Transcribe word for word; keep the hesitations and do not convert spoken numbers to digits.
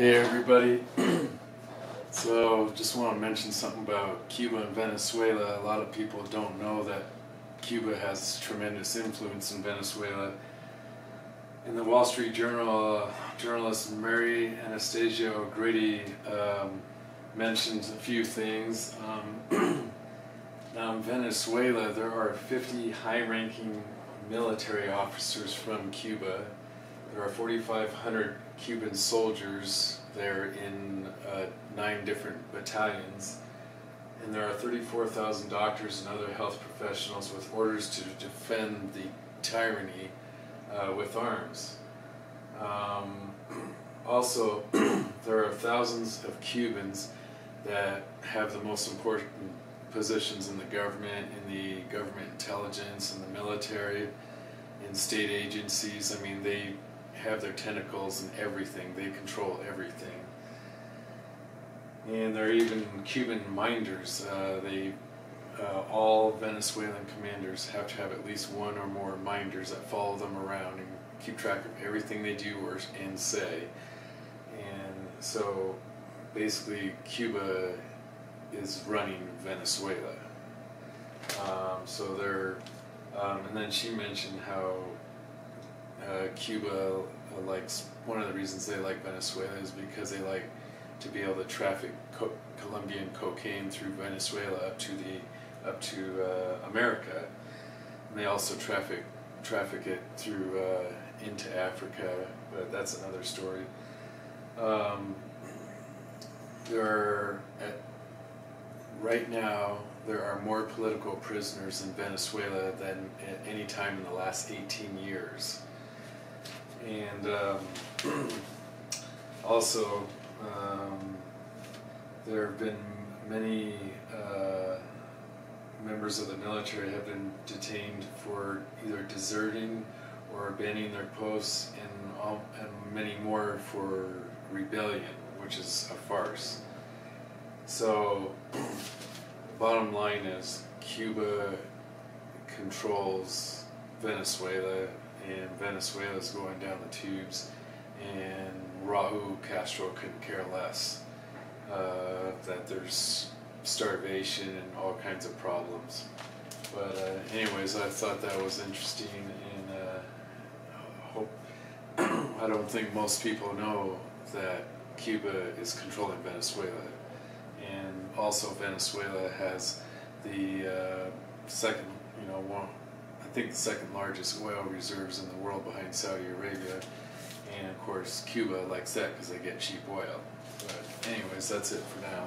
Hey everybody, so just want to mention something about Cuba and Venezuela. A lot of people don't know that Cuba has tremendous influence in Venezuela. In the Wall Street Journal, uh, journalist Mary Anastasia O'Grady um, mentioned a few things. Um, now in Venezuela there are fifty high-ranking military officers from Cuba. There are forty-five hundred Cuban soldiers there in uh, nine different battalions, and there are thirty-four thousand doctors and other health professionals with orders to defend the tyranny uh, with arms. Um, also, there are thousands of Cubans that have the most important positions in the government, in the government intelligence, in the military, in state agencies. I mean, they have their tentacles and everything. They control everything. And there are even Cuban minders. Uh, they, uh, all Venezuelan commanders have to have at least one or more minders that follow them around and keep track of everything they do or and say. And so basically Cuba is running Venezuela. Um, so they're, um, and then she mentioned how Uh, Cuba uh, likes, one of the reasons they like Venezuela is because they like to be able to traffic co Colombian cocaine through Venezuela up to the up to uh, America, and they also traffic traffic it through uh, into Africa, but that's another story. Um, there are at, right now there are more political prisoners in Venezuela than at any time in the last eighteen years. And um, also, um, there have been many uh, members of the military have been detained for either deserting or abandoning their posts, and, all, and many more for rebellion, which is a farce. So, bottom line is Cuba controls Venezuela, and Venezuela's going down the tubes, and Raúl Castro couldn't care less uh, that there's starvation and all kinds of problems. But uh, anyways, I thought that was interesting, and uh, hope I don't think most people know that Cuba is controlling Venezuela, and also Venezuela has the uh, second, you know, one. I think the second largest oil reserves in the world behind Saudi Arabia, and of course Cuba likes that because they get cheap oil. But anyways, that's it for now.